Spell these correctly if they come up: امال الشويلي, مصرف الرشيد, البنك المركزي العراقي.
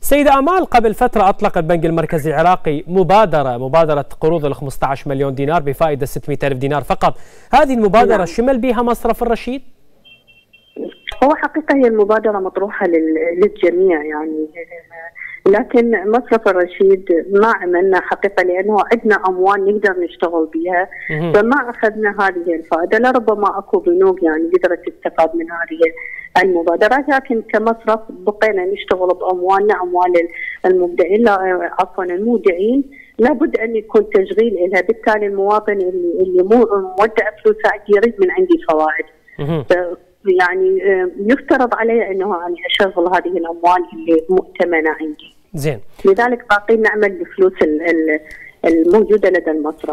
سيدة آمال، قبل فترة أطلق البنك المركزي العراقي مبادرة قروض ال 15 مليون دينار بفائدة 600,000 دينار فقط. هذه المبادرة شمل بها مصرف الرشيد؟ هو حقيقة هي المبادرة مطروحة للجميع يعني، لكن مصرف الرشيد ما عملنا حقيقة لأنه عندنا أموال نقدر نشتغل بها، فما أخذنا هذه الفائدة. لربما أكو بنوك يعني قدرت تستفاد من هذه المبادرة، لكن كمصرف بقينا نشتغل بأموالنا، أموال المبدعين عفوا المودعين، لابد أن يكون تشغيل لها. بالتالي المواطن اللي مودع فلوسه يريد من عندي فوائد، يعني يفترض علي انه يعني اشغل هذه الاموال اللي مؤتمنه عندي. زين. لذلك باقي نعمل بفلوس الموجوده لدى المصرف.